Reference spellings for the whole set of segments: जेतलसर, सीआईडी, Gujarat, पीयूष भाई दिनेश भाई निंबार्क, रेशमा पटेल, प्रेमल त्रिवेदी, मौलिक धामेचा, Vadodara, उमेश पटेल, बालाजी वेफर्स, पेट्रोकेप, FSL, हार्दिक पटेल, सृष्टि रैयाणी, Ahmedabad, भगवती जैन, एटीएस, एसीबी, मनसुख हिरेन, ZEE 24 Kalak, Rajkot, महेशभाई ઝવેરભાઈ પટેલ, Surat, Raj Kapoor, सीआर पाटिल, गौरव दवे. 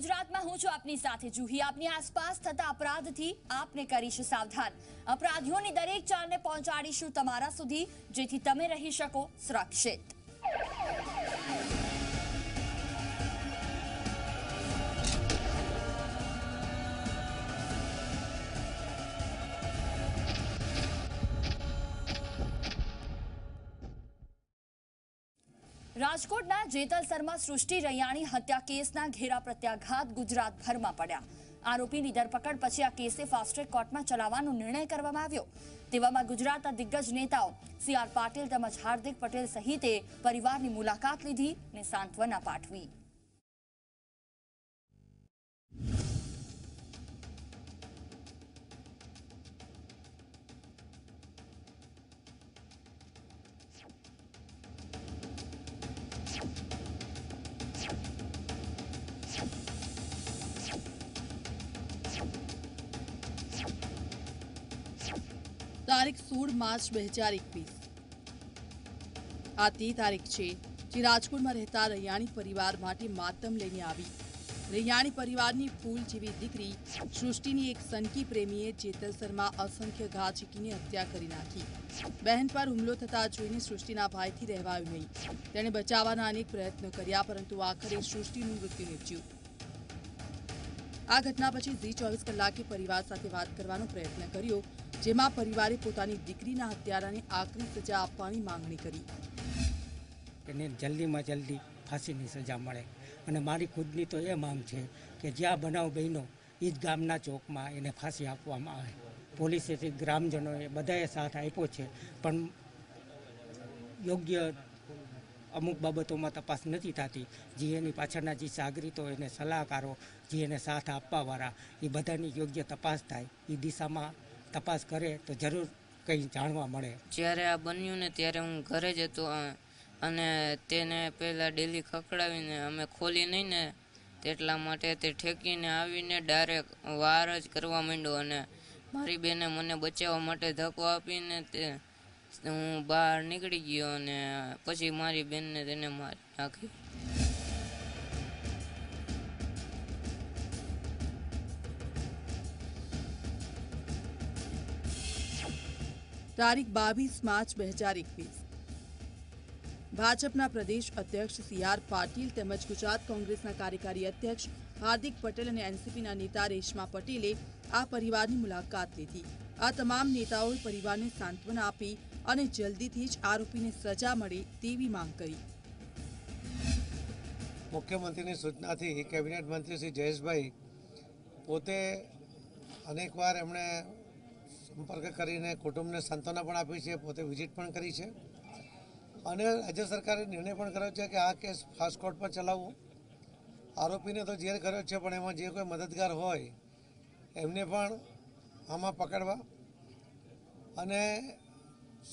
ગુજરાતમાં હું છું આપની સાથે જુહી। આપની આસપાસ થતા અપરાધથી આપને કરીશ સાવધાન। અપરાધીઓની દરેક ચાલને પહોંચાડીશું તમારા સુધી, જેથી તમે રહી શકો સુરક્ષિત। राजकोटना जेतलसर में सृष्टि रैयाणी हत्या केसना घेरा प्रत्याघात गुजरातभर में पड्या। आरोपी की धरपकड़ पछी आ केसे फास्ट्रेक कोर्ट में चलावવાનો निर्णय करवामां आव्यो। तेवामां गुजरातना दिग्गज नेताओं सीआर पाटिल तमज हार्दिक पटेल सहिते परिवारनी मुलाकात लीधी ने सांत्वना पाठवी। तारीख 16 मार्च 2021 आती तारीख है। राजकोट में रहता रैयाणी परिवार माटे मातम लईने आवी। रैयाणी परिवार की फूल जेवी दीकरी सृष्टि ने एक सनकी प्रेमीए जेतलसर में असंख्य घा झीकीने हत्या करी नाखी। बहन पर हुमलो थता जोईने सृष्टिना भाईथी रहेवायुं नहीं। तेणे बचाववाना अनेक प्रयत्न कर्या, परंतु आखरे सृष्टिनुं मृत्यु निपज्युं। आ घटना पछी ZEE 24 कलाके परिवार साथे वात करवानो प्रयत्न कर्यो, जेमां परिवारे पोतानी दीकरीना हत्याराने आखरी सजा आपवानी मांगणी करी। तेने जल्दीमां जल्दी फांसीनी सजा मळे अने मारी खुदनी तो ए मांग छे के ज्यां बनाव बन्यो ई ज गामना चोकमां एने फांसी आपवामां आवे। पोलीसेथी ग्रामजनोए बधाए साथ आप्यो छे, पण योग्य अमुक बाबतों में तपास नहीं थती। जी एनी पाछळना जी सागरीतो एने सलाहकारो जी एने साथ आपवावाळा ए बधानी योग्य तपास थाय ए दिशामां तपास करे तो जरूर कई जाणवा मळे। ज्यारे आ बन्युं ने त्यारे हूँ घरे ज हतो अने तेने पहेला डेली खकड़ावीने अमे खोली नहीं ने तेटला माटे ते ठेकीने आवीने डायरेक्ट वार ज करवा मांड्यो अने मारी बेने मने बचाववा माटे धक्को आपीने ते हूँ बहार निकली गयो ने पछी मारी बेन ने तेने मारी नाखी। तारीख 22 मार्च 2021 भाजपा प्रदेश अध्यक्ष सीआर पाटिल तेमज गुजरात कांग्रेस कार्यकारी अध्यक्ष हार्दिक पटेल और एनसीपी नेता रेशमा पटेले आ परिवार की मुलाकात ली थी। आ तमाम नेताओं परिवार ने सांत्वना आपी और जल्दी आरोपी ने सजा मळे तेवी मांग करी। मुख्यमंत्री की सूचना थी कैबिनेट मंत्री श्री जयेश भाई पोते अनेक वार एमने संपर्क करीने कुटुंब ने सांत्वना पण आपी छे, पोते विजिट पण करी छे अने राज्य सरकारे निर्णय पण कर्यो छे के आ केस फास्ट कोर्ट पर चलाववो। आरोपी ने तो जेल कर्यो छे पण एमां जे कोई मददगार होय एमने पण आमां पकड़वा अने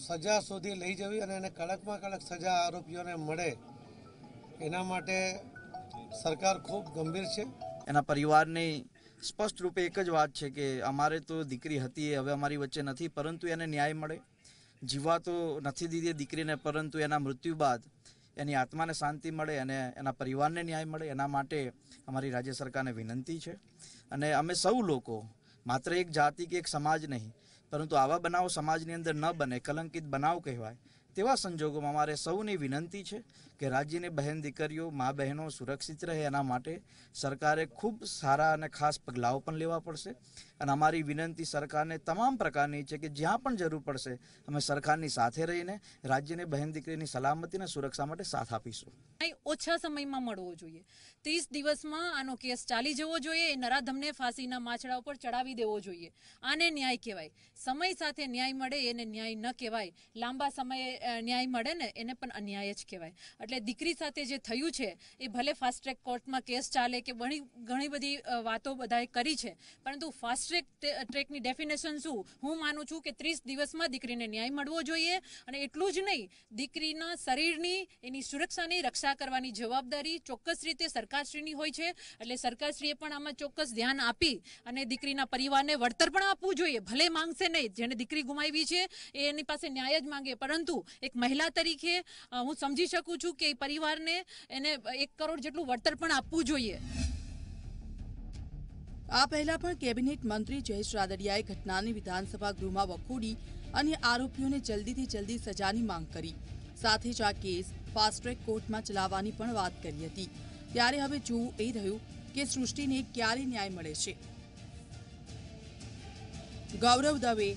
सजा सुधी लई जवी अने एने कड़कमां कड़क सजा आरोपीओने मळे एना माटे सरकार खूब गंभीर छे। एना परिवारने स्पष्ट रूपे एक ज वात छे के अमारे तो दीकरी हती हवे अमारी वच्चे नथी, परंतु एने न्याय मळे। जीवा तो नथी दीधी दीकरीने, परंतु एना मृत्यु बाद एनी आत्माने शांति मळे अने एना परिवारने न्याय मळे एना माटे अमारी राज्य सरकारने विनंती छे। अने अमे सौ लोको मात्र एक जाति के एक समाज नहीं, परंतु आवा बनाव समाज ने अंदर न बने, कलंकित बनाव कहवाय तेवा संजोगों में अमारे सौने विनंती है कि राज्य ने बहन दीकरीओ माँ बहनों सुरक्षित रहे एना माटे सरकारे खूब सारा अने खास पगलाओ पण लेवा पड़शे। अने अमारी विनंती सरकार ने तमाम प्रकारनी छे कि ज्यां पण जरूर पड़शे अमे सरकारनी साथे रहीने राज्य ने बहन दीकरीनी सलामती ने सुरक्षा माटे साथ आपीशुं। ओछा समयमां मळवो जोईए, 30 दिवसमां आनो केस चाली जवो जोईए। नराधमने फांसीना माछड़ा उपर चढ़ावी देवो जोईए। आने न्याय कहेवाय। समय साथे न्याय मळे एने न्याय न कहेवाय। लांबा समय न्याय मळे ने एने पण अन्याय ज कहेवाय। एटले दीकरी साथे जे थयुं छे ए भले फास्ट ट्रेक कोर्टमां केस चाले के घणी बधी वातो बधाए करी छे, परंतु फास्ट ट्रेकनी डेफिनेशन शुं हुं मानुं छुं के 30 दिवसमां दीकरीने न्याय मळवो जोईए। अने एटलुं ज नहीं, दीकरीना शरीरनी एनी सुरक्षानी रक्षा करवानी जवाबदारी चोक्कस रीते सरकारश्रीनी होय छे। एटले सरकारश्रीए पण आमां चोक्कस ध्यान आपी अने दीकरीना परिवारने वळतर पण आपवुं जोईए। भले मांगशे नहीं, जेने दीकरी गुमावी छे एनी पासे न्याय ज मांगे, परंतु एक महिला तरीके हूँ समझी सकूँ छूं के परिवार ने 1 करोड़ जेटलुं वळतर पण आपवुं जोईए। आ पहला पण कैबिनेट मंत्री જયેશ રાદડિયાએ घटनाने विधानसभा गृह में वखोड़ी અને आरोपीओने जल्दी सजानी मांग करी। साथे ज आ केस फास्ट ट्रेक कोर्ट में चलाववानी पण वात करी हती। त्यारे हवे जोवुं ए रह्युं के सृष्टिने क्यारे न्याय मळे छे। गौरव दवे,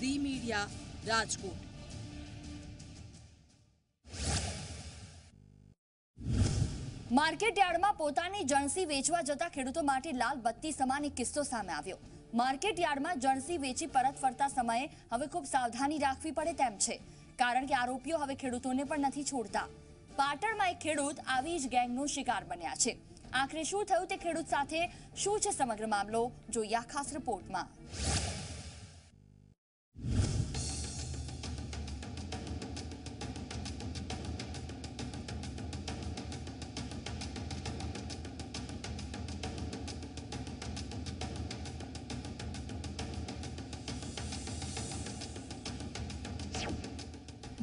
झी मीडिया, राजकोट। मार्केट यार्ड में पोतानी जणसी वेचवा जता खेडूतो माटे लाल बत्ती समाने किस्सो सामे आव्यो। मार्केट यार्ड में जणसी वेची परत फरता समय हवे खूब सावधानी राखवी पड़े तेम छे, कारण के आरोपीओ हवे खेडूतोने पण नथी छोड़ता। पाटण में एक खेडूत आवी ज गैंगनो शिकार बन्या छे। आखिर शुं थयुं ते खेडूत साथे शुं छे समग्र मामलो जोया खास रिपोर्ट में।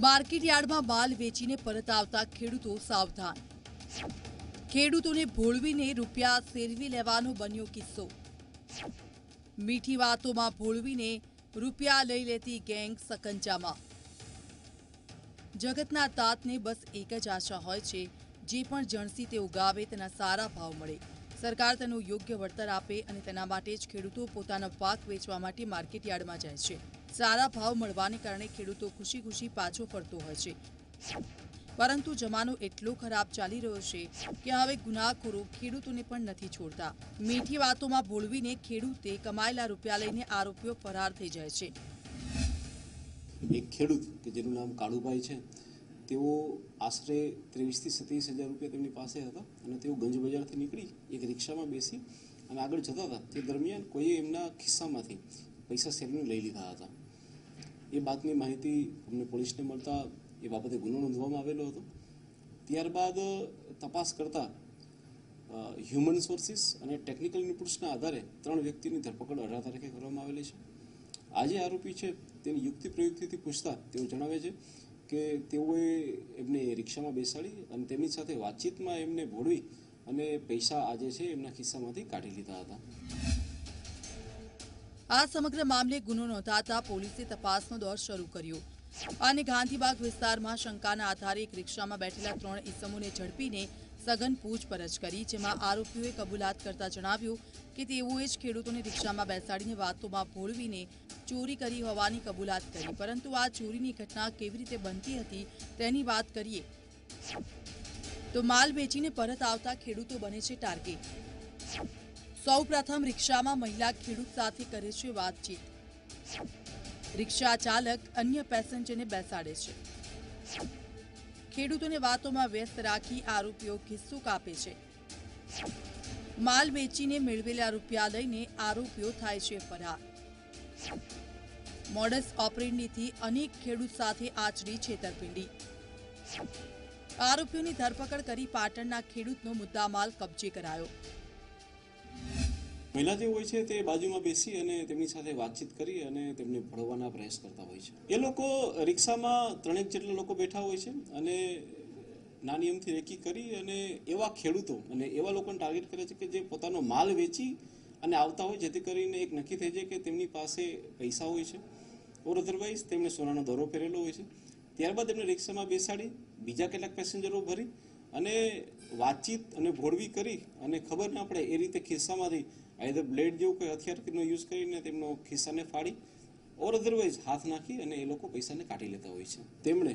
मार्केट यार्ड में माल वेचीने परत आवता खेडूतो सावधान। खेडूतोने भोळवीने रूपिया सेरवी लेवानो बन्यो किस्सो। मीठी वातों में भोळवीने रूपिया लई लेती गैंग सकंजामां। जगतना तातने बस एक ज आशा होय छे, जे पण जणसी ते उगावे तेना सारा भाव मळे, सरकार तेनो योग्य वळतर आपे अने तेना माटे ज खेडूतो पोतानो पाक वेचवा माटे मार्केट यार्ड में जाय छे। सारा भाव मळवाने कारणे खेडूतो खुशी खुशी पाछो फरतो होय छे, परंतु जमानो एटलो खराब चाली रह्यो छे के हवे गुनाखोरो खेडूतोने पण नथी छोड़ता। मीठी वातोमां भोळवीने खेडूते कमायेला रूपिया लईने आरोपीओ फरार थई जाय छे। एक खेडूत के जेनुं नाम काळुभाई छे, तेओ आश्रे 23,000 થી 37,000 रुपया तेमनी पासे हता अने तेओ गंज बजारथी नीकळी एक रिक्षामां बेसी अने आगळ जता हता। ते दरमियान कोईए एमना खिस्सामांथी पैसा सेरीने लई लीधा हता। ए बातनी माहिती अमने पोलीसने मळता ए बाबते गुनो नोंधवामां आवेलो हतो। त्यारबाद तपास करता ह्यूमन सोर्सिस अने टेक्निकल इनपुट्सना आधारे 3 व्यक्तिनी धरपकड 18 तारीखे करवामां आवेली छे। आज आरोपी है तेनी युक्ति प्रयुक्ति पूछता जणावे छे के तेओए एमने रिक्षा में बेसाड़ी अने तेमनी साथे वातचीत में एमने भोळवी अने पैसा आज है एमना खिस्सामांथी काढी लीधा हता। आ समग्र मामले गुनो नोंधाता पोलीसे तपासनो दौर शरू कर्यो अने गांधीबाग विस्तारमां शंकाना आधारे एक रिक्षामां बेठेला 3 ईसमोने झडपीने सघन पूछपरछ करी, जेमां आरोपीओए कबूलात करता जणाव्युं के तेओए ज खेडूतोने रिक्षामां बेसाडीने वातोमां भोळवीने चोरी करी होवानी कबूलात करी, परंतु आ चोरीनी घटना केवी रीते बनती हती तेनी वात करीए तो माल वेचीने परत आवता खेडूतो बने छे टार्गेट। सौ प्रथम रिक्षा में महिला खेडूत साथे करे छे बातचीत, रिक्शा चालक अन्य पैसेंजर ने बेसाड़े छे। खेडूतों ने बातों में व्यस्त राखी आरोपीओ खिस्सो कापे छे। माल वेचीने मेळवेला रूपिया लईने आरोपीओ थाय छे फरार। मोडस ऑपरेंडी थी अनेक खेडूत साथे आचरी छेतरपिंडी। आरोपीओनी धरपकड़ करी पाटणना खेडूतनो मुद्दामाल कब्जे करायो। महिला जो होय छे ते बाजू में बेसी अने तेमनी साथे बातचीत करी अने तेमने भड़वाना प्रयास करता होय छे। ए लोको रिक्शा में 3 जेटला लोको बैठा होय छे अने नानी अमथी रेकी करी अने एवा खेडूतो अने एवा लोकोने टार्गेट करे छे के जे पोतानो माल वेची अने आवता होय, जेथी करीने एक नक्की थई जाय के तेमनी पासे पैसा होय छे और अदरवाइज तेमने सोनानो दरो पेरेलो होय छे। त्यारबाद तेमने रिक्शा में बेसाड़ी बीजा केटलाक पेसेंजरो भरी अने वातचीत अने भोळवी करी अने खबर न आपणे ए रीते खिस्सामांथी आइधर ब्लेड जेवुं कोई हथियारनो यूज करीने तेमनो खिस्साने फाड़ी और अदरवाइज हाथ नाखी अने ए लोको पैसाने काढी लेता होय छे। तेमणे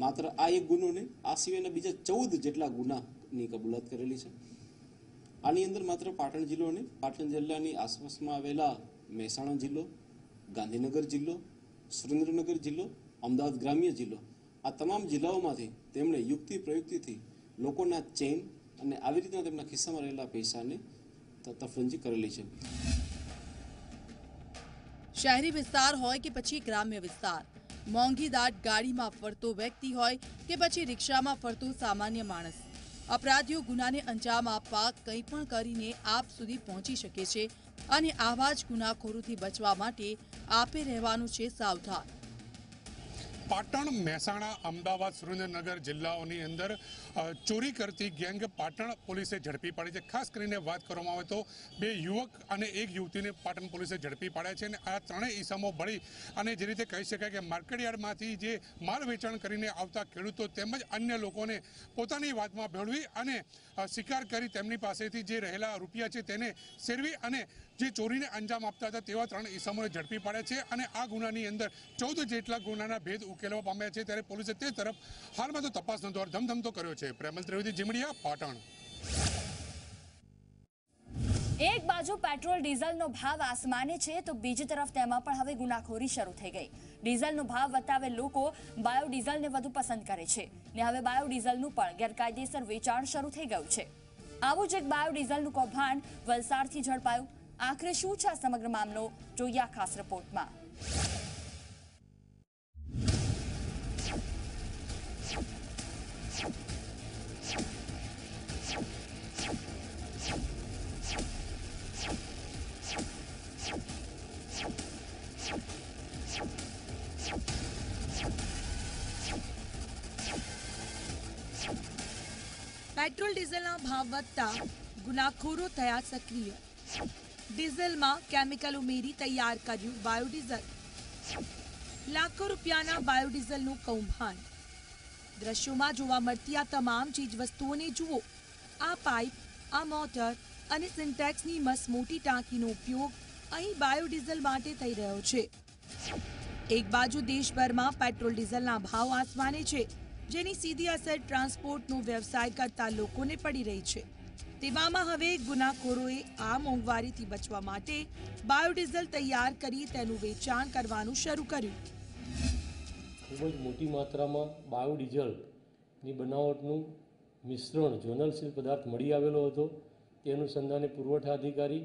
मात्र आ एक गुनो नहीं, आ सिवायना बीजा 14 जेटला गुनानी कबूलात करेली छे। आनी अंदर मात्र पाटण जिल्लो नहीं, पाटण जिल्लानी आसपासमां आवेला મહેસાણા जिल्लो, गांधीनगर जिल्लो, सुरेन्द्रनगर जिल्लो, अमदावाद ग्राम्य जिल्लो, आ तमाम जिल्लाओमांथी तेमणे युक्ति प्रयुक्तिथी लोकोना चेन अने आवी रीतना तेमना खिस्सामां रहेला पैसाने तफरंजी करेली छे। शहरी विस्तार होय के पछी ग्राम्य विस्तार, मोंघी दाट गाड़ी में फरतो व्यक्ति होय के पछी रिक्शा में फरतो सामान्य माणस, अपराधीओ गुनाने अंजाम आपवा कंई पण करीने आप सुधी पहोंची शके छे अने आवा ज गुनाखोरीथी बचवा माटे आपे रहेवानुं छे सावधान। पाटण मेहसाणा अमदावाद सुरेन्द्रनगर जिल्लाओनी अंदर चोरी करती गैंग पाटण पुलिसे झड़पी पाड़ी है। खास करीने वात करवामां आवे तो बे युवक अने एक युवतीने पाटण पुलिसे झड़पी पाड्या छे। आ त्रणेय ईसमो भळी अने जे रीते कही शकाय के मार्केटयार्डमांथी जे माल वेचाण करीने आवता खेडूतो तेमज अन्य लोकोने पोतानी वातमां भेळवी अने शिकार करी तेमनी पासेथी जे रहेला रूपिया छे तेने सेरवी अने जे चोरीने अंजाम आपता हता तेवा त्रण ईसमोने झड़पी पाड्या छे अने आ गुनानी अंदर 14 जेटला गुनाना भेद उकेलवा पाम्या छे। त्यारे पुलिसे ते तरफ हालमां तो तपासनो दौर धमधमतो कर्यो छे। प्रेमल त्रिवेदी, जिमडिया, पाटण। एक बाजू पेट्रोल डीजल नो भाव आसमाने छे तो बीजी तरफ तेमां पण हवे गुनाखोरी शरू थई गई। डीजल नो भाव वतावे लोको बायोडीजल ने वधु पसंद करे छे ने हवे बायोडीजल नु पण गैरकायदेसर वेचाण शरू थई गयुं छे। आवुं ज एक बायोडीजल नु कौभांड वलसाडथी झडपायुं। आखरे शुं छे समग्र मामलो जोईए आ खास रिपोर्टमां। पेट्रोल डीजल भाव वधता गुनाखोरो थया सक्रिय। डीजल में केमिकल उमेरी तैयार कर्यु बायोडीजल। लाखों रूपियाना बायोडीजल नु कौभांड। दृश्यों में जोवा मळती आ तमाम चीज वस्तुओं ने जुओ। आ पाइप, आ मोटर अने सिंटेक्स नी मस मोटी टांकी नो उपयोग अहीं बायोडीजल माटे थई रह्यो छे। एक बाजू देशभर में पेट्रोल डीजल ना भाव आसमाने छे जेनी सीधी असर ट्रांसपोर्ट नो व्यवसाय करता लोगों ने पड़ी रही छे। तेवामां हवे गुनाखोरोए आ मोंघवारी थी बचवा माटे बायोडीजल तैयार करी तेनु वेचाण करवानुं शरू कर्युं। खूब ज मोटी मात्रा में बायोडीजल नी बनावटनुं मिश्रण ज्वलनशील पदार्थ मळी आवेलो हतो। ते अनुसंधाने पुरवठा अधिकारी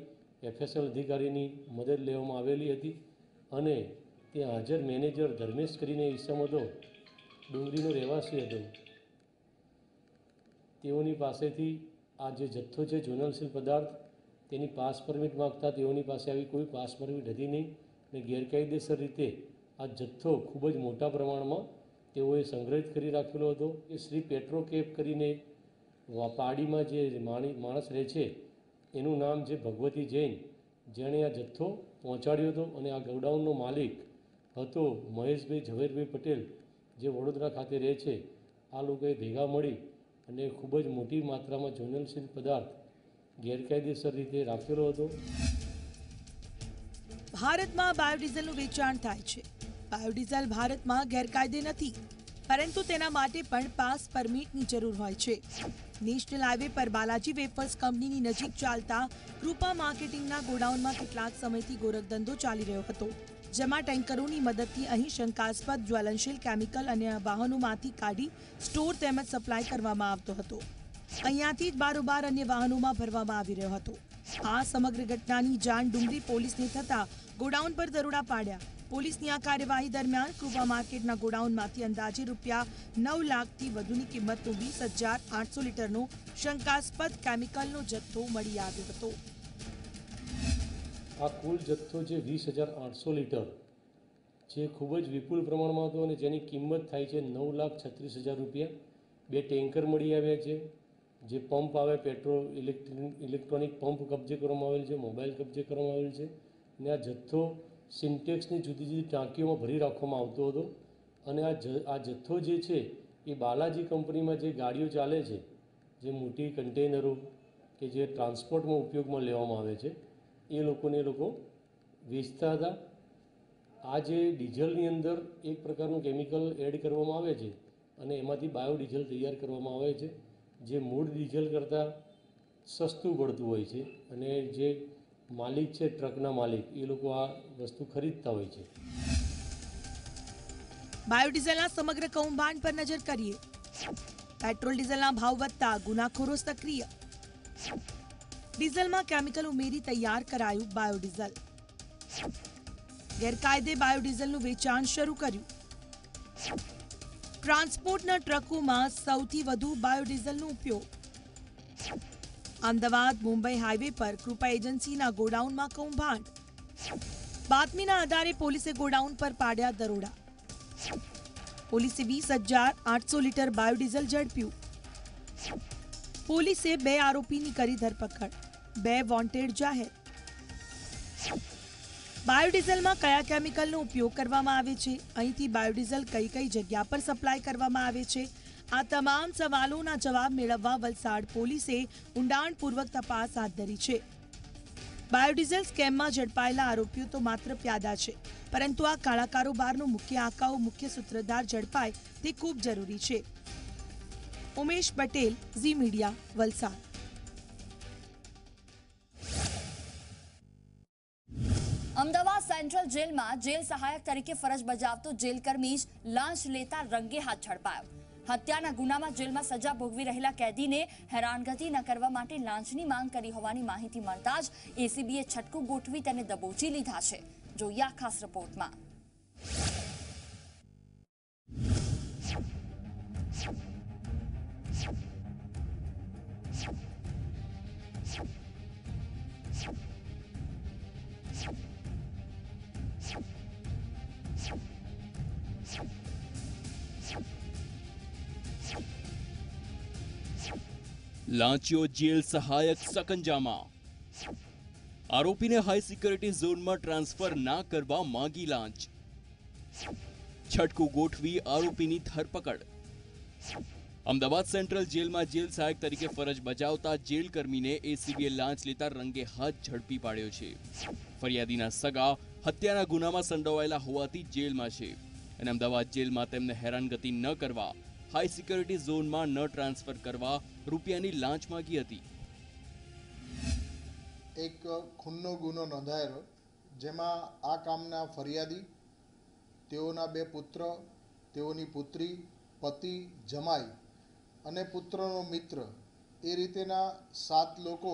FSL अधिकारीनी मदद लेवामां आवेली हती अने ते हाजर मैनेजर धर्मेश करीने ईसम हतो, डोंगरीनो રહેવાસી હતો। તેઓની પાસેથી આ જે જથ્થો છે જોનલશીલ પદાર્થ તેની પાસ પરમિટ માંગતા તેઓની પાસે આવી કોઈ પાસ પરમિટ હતી નહીં અને ગેરકાયદેસર રીતે આ જથ્થો ખૂબ જ મોટા પ્રમાણમાં તેઓએ સંગ્રહિત કરી રાખેલો હતો। એ શ્રી પેટ્રોકેપ કરીને વાપાડીમાં જે માણસ રહે છે એનું નામ છે ભગવતી જૈન, જેણે આ જથ્થો પહોંચાડ્યો હતો અને આ ગોડાઉનનો માલિક હતો મહેશભાઈ ઝવેરભાઈ પટેલ જે વડોદરા ખાતે રહે છે। આ લોકોએ ભેગા મળી અને ખૂબ જ મોટી માત્રામાં જોનલશીલ પદાર્થ ગેરકાયદેસર રીતે રાખેલો હતો। ભારતમાં બાયોડીઝલનું વેચાણ થાય છે। બાયોડીઝલ ભારતમાં ગેરકાયદે નથી પરંતુ તેના માટે પણ પાસ પરમિટની જરૂર હોય છે। નેશનલ હાઈવે પર બાલાજી વેફર્સ કંપનીની નજીક ચાલતા કૃપા માર્કેટિંગના ગોડાઉનમાં કેટલાક સમયથી ગોરખધંધો ચાલી રહ્યો હતો। जमा टेंकरों की मदद थी अहीं शंकास्पद ज्वलनशील केमिकल अन्य वाहनों में काढ़ी स्टोर तेमज सप्लाय करवामां आवतो हतो। अहींयाथी ज बारोबार अन्य वाहनों में भरवामां आवी रह्यो हतो। आ समग्र घटनानी जाण डुंगरी पोलीसने थता गोडाउन पर दरोड़ा पाड्या। पोलीसनी आ कार्यवाही दरमियान कृपा मार्केटना गोडाउनमांथी अंदाजे रूपिया 9 लाखथी वधुनी किंमतनो 20,800 लीटरनो शंकास्पद केमिकलनो जथ्थो मळी आव्यो हतो। आ कुल जत्थो जे 20,800 लीटर जे खूब ज विपुल प्रमाण में हतो अने जेनी किंमत थाय छे 9,36,000 रुपया। बे टेंकर मळी आव्या छे, जे पंप आवे पेट्रोल इलेक्ट्रॉनिक पंप कब्जे करवामां आवेल छे, मोबाइल कब्जे करवामां आवेल छे अने आ जत्थो सिंटेक्सनी जुदी जुदी टांकीओमां भरी राखवामां आवतो हतो अने आ जत्थो जे छे ए बालाजी कंपनीमां जे गाड़ीओ चाले छे जे मोटी कंटेनरो के जे ट्रांसपोर्टमां उपयोगमां लेवामां आवे छे ये लोगों ने लोगों वेचता था। आज डीजल नी अंदर एक प्रकारनुं केमिकल एड करवामां आवे छे अने एमांथी बायोडीजल तैयार करवामां आवे छे जे मूळ डीजल करता सस्तुं पड़तुं होय छे अने जे मालिक छे ट्रकना मालिक ए लोको आ वस्तु खरीदता होय छे। बायोडीजलना समग्र कौभांड पर नजर करीए। पेट्रोल डीजलना भाव वधता गुनाखोरो सक्रिय। डीजल में केमिकल उमेरी तैयार करायु बायोडीजल। गैरकायदे बायोडीजल नु वेचाण शुरू कर्यु। ट्रांसपोर्टना ट्रकों में सौथी वधु बायोडीजल नु उपयोग। अमदावाद मुंबई हाईवे पर कृपा एजेंसी ना गोडाउन में कौभांड। बातमीना आधारे पोलीसे गोडाउन पर पाड्या दरोड़ा। પોલીસે 20,800 લીટર બાયોડીઝલ ઝડપ્યું। પોલીસે 2 આરોપીની કરી ધરપકડ, 2 વોન્ટેડ જાહેર। બાયોડીઝલમાં કયા કેમિકલનો ઉપયોગ કરવામાં આવે છે, અહીંથી બાયોડીઝલ કઈ કઈ જગ્યા પર સપ્લાય કરવામાં આવે છે, આ તમામ સવાલોના જવાબ મેળવવા વલસાડ પોલીસે ઊંડાણપૂર્વક તપાસ હાથ ધરી છે। बायोडीजल स्केम में झड़पायेला आरोपी तो मात्र प्यादा है, परंतु आ काला कारोबार नो मुख्य आकाओ मुख्य सूत्रधार झड़पाय ते खूब जरूरी है। उमेश पटेल, Zee media, Valsad. Amdavad central jail में जेल सहायक तरीके फरज बजावतो जेलकर्मी लांच लेता रंगे हाथ झड़पायो। हत्याना गुनामां जेलमां सजा भोगवी रहेला कैदीने हैरानगति न करवा माटे लांचनी मांग करी होवानी माहिती मळता ज एसीबीए छटकू गोठवी तेने दबोची लीधा छे। जोईए आ खास रिपोर्टमां। लांचियो जेल सहायक सकंजामा। आरोपी ने हाई सिक्योरिटी जोन में ट्रांसफर ना करवा मांगी लांच। छटकू गोठवी आरोपी नी धरपकड़। अमदावाद सेंट्रल जेल में जेल सहायक तरीके फरज बजावता जेलकर्मी ने एसीबीए लांच लेता रंगे हाथ झड़पी पाड्यो छे। फरियादीना सगा हत्याना गुनामां संडोवायेला होवाथी जेलमां छे अने अमदावाद जेल में तेमने हैरानगति न करवा हाई सिक्योरिटी जोन में न ट्रांसफर करवा रुपियानी लांच मांगी हती। एक खूननो गुनो नोंधायेलो, जेमां आ कामना फरियादी, तेओना 2 पुत्र, तेओनी पुत्री, पति, जमाई अने पुत्रनो मित्र ए रीतेना 7 लोको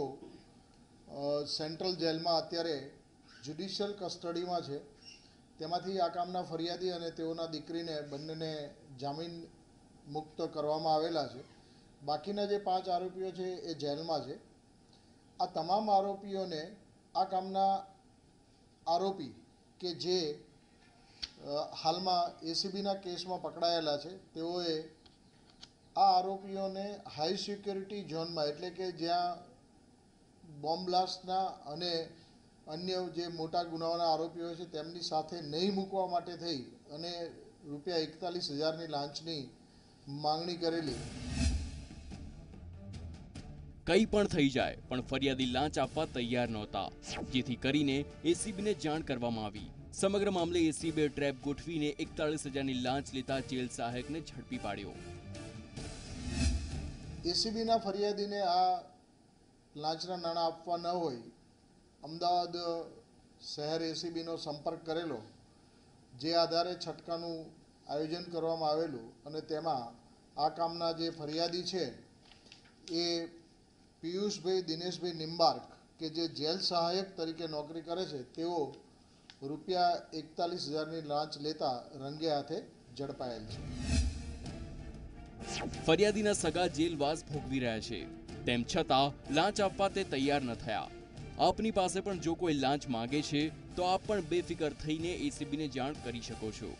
सेंट्रल जेल में अत्यारे जुडिशियल कस्टडी में छे। तेमांथी आ कामना फरियादी अने तेओना दीकरीने बंनेने जामीन मुक्त करवामां आवेला छे। बाकीना जे 5 आरोपीओ छे ए जेलमां छे। आ तमाम आरोपीओने आ कामना आरोपी के जे हालमां एसीबीना केसमां पकड़ायेला छे तेओए आ आरोपीओने हाई सिक्योरिटी झोनमां एटले के ज्यां बॉम्ब ब्लास्टना अने अन्य जे मोटा गुनाओना आरोपीओ छे तेमनी साथे नहीं मूकवा माटे थई अने रूपिया 41,000 नी लांचनी मांगनी करेली। कई पण थई जाए पण फरियादी लांच आपवा तैयार नहोता, जेथी करीने एसीबीने जाण करवामां आवी। समग्र मामले एसीबीए ट्रेप गोठवीने 41,000 नी लांच लेता जेल सहायकने झड़पी पाड्यो। एसीबीना फरियादीने आ लांचना नाणां आपवा न होय अमदावाद शहर एसीबीनो संपर्क करेलो, जे आधारे छटकानुं आयोजन करवामां आवेलुं अने तेमां आ कामना जे फरियादी छे ए पीयूष भाई दिनेश भाई निंबार्क के जे जेल सहायक तरीके नौकरी करे छे तेओ रुपिया 41,000 नी लांच लेता रंगे हाथे झड़पायेल छे। फरियादीना सगा जेलवास भोगवी रह्या छे तेम छतां लांच आपवा ते तैयार न थया। आपनी पासे पण जो कोई लांच मांगे छे तो आप पण बेफिकर थईने एसीबीने जाण करी शको छो।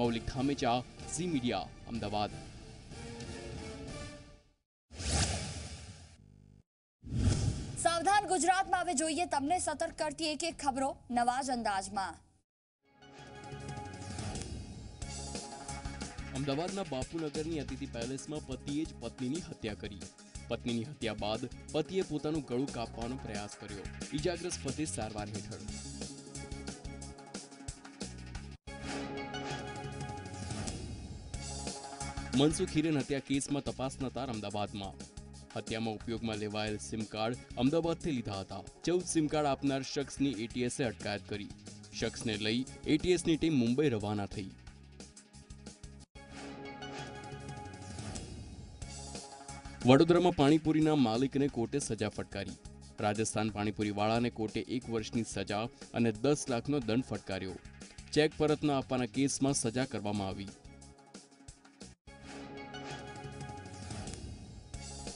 मौलिक धामेचा, झी मीडिया, अमदावाद। सावधान गुजरात में हवे जोईए तमने सतर्क करती एक एक खबरों नवाज अंदाज में। अमदावादना बापूनगरनी अतिथि पैलेस में पतिए ज पत्नीनी हत्या करी। पत्नीनी हत्या बाद पतिए पोतानुं गळुं कापवानो प्रयास कर्यो। ईजाग्रस्त पति सारवार हेठळ। मनसुख हिरेन हत्या केस में तपास नतार अमदावाद में। हत्या में उपयोग में लेवायेल सीम कार्ड अमदावाद से लीधा था। 14 सीम कार्ड आपनार शख्स की एटीएसे अटकायत करी। शख्स ने लई एटीएस की टीम मुंबई रवाना थई। वडोदरा में पाणीपुरी मालिक ने कोर्टे सजा फटकारी। राजस्थान पाणीपुरी वाला ने कोर्टे 1 वर्ष की सजा और 10 लाख नो दंड फटकार्यो। चेक परत न आपवाना केस में सजा करवामां आवी।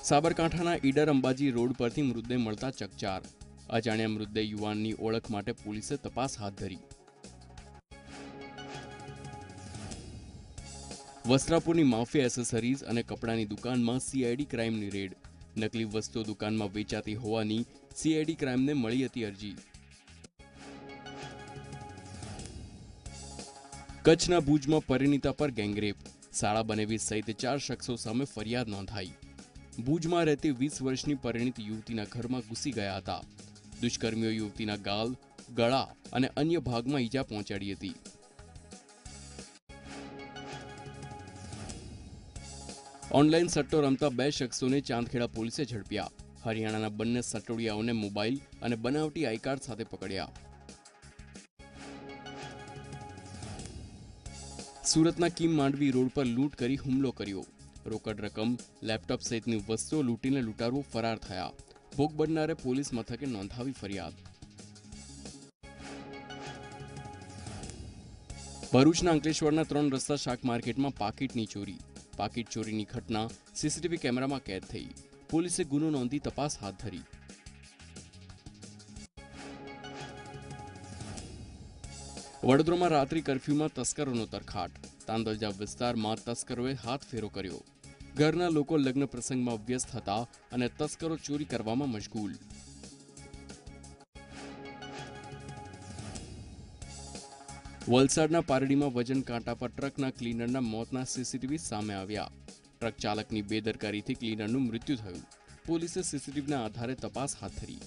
साबरकांठाना ईडर अंबाजी रोड परथी मृतदेह मळता चकचार। अजाण्या मृतदेह युवाननी ओळख माटे पुलिसे तपास हाथ धरी। વસ્ત્રાપુરની માફિયા એસેસરીઝ અને કપડાની દુકાનમાં સીઆઈડી ક્રાઇમની રેડ। નકલી વસ્તુઓ દુકાનમાં વેચાતી હોવાની સીઆઈડી ક્રાઇમને મળી હતી અરજી। કચ્છના ભુજમાં પરિણીતા પર ગેંગરેપ, શાળા બનેવી સહિત 4 શખ્સો સામે ફરિયાદ નોંધાઈ। ભુજમાં રહેતી 20 વર્ષની પરિણીત યુવતીના ઘરમાં ઘૂસી ગયા હતા। દુષ્કર્મીઓ યુવતીના ગાલ, ગળા અને અન્ય ભાગમાં ઈજા પહોંચાડી હતી। ऑनलाइन सट्टो रमता 2 शख्सों ने चांदखेड़ा पुलिस झड़पिया। हरियाणा बंने सटोड़ियाओं ने मोबाइल और बनावटी आई कार्ड साथ पकड़िया। सूरतना किम मांडवी रोड पर लूट करी हुमलो कर्यो। रोकड़ रकम, लैपटॉप सहितनी वस्तुओं लूटीने लूंटारू फरार थया। भोग बननारे पोलीस मथके नोंधावी फरियाद। भरूचना अंकलेश्वरना 3 रस्ता शाक मार्केटमां पाकिटनी चोरी। पाकिट चोरीनी घटना सीसीटीवी कैमरामां कैद थई। पोलीसे गुनो नोंधी तपास हाथ धरी। वडोदरामां रात्रि कर्फ्यूमां तस्करोनो तरखाट। तांदळजा विस्तारमां तस्करोए हाथ फेरो कर्यो। घरना लोको लग्न प्रसंगमां व्यस्त हता अने तस्करो चोरी करवामां मशगूल। वलसाडना पारडीमां वजन कांटा पर ट्रकना क्लीनरना मौतना सीसीटीवी सामे आव्या। ट्रक चालकनी बेदरकारीथी क्लीनरनुं मृत्यु थयुं। पोलीसे सीसीटीवीना आधारे तपास हाथ धरी।